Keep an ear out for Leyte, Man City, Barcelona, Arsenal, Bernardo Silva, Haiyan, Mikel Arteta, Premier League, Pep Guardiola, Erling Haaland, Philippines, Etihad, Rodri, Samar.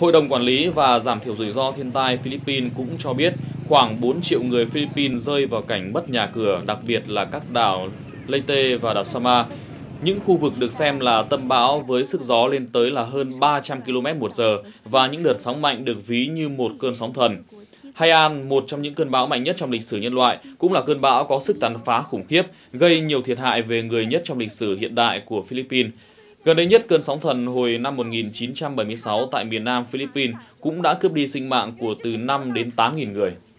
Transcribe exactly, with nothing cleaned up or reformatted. Hội đồng Quản lý và Giảm thiểu rủi ro thiên tai Philippines cũng cho biết khoảng bốn triệu người Philippines rơi vào cảnh mất nhà cửa, đặc biệt là các đảo Leyte và đảo Samar, những khu vực được xem là tâm bão với sức gió lên tới là hơn ba trăm ki lô mét một giờ và những đợt sóng mạnh được ví như một cơn sóng thần. Haiyan, một trong những cơn bão mạnh nhất trong lịch sử nhân loại, cũng là cơn bão có sức tàn phá khủng khiếp, gây nhiều thiệt hại về người nhất trong lịch sử hiện đại của Philippines. Gần đây nhất, cơn sóng thần hồi năm một nghìn chín trăm bảy mươi sáu tại miền Nam Philippines cũng đã cướp đi sinh mạng của từ năm đến tám nghìn người.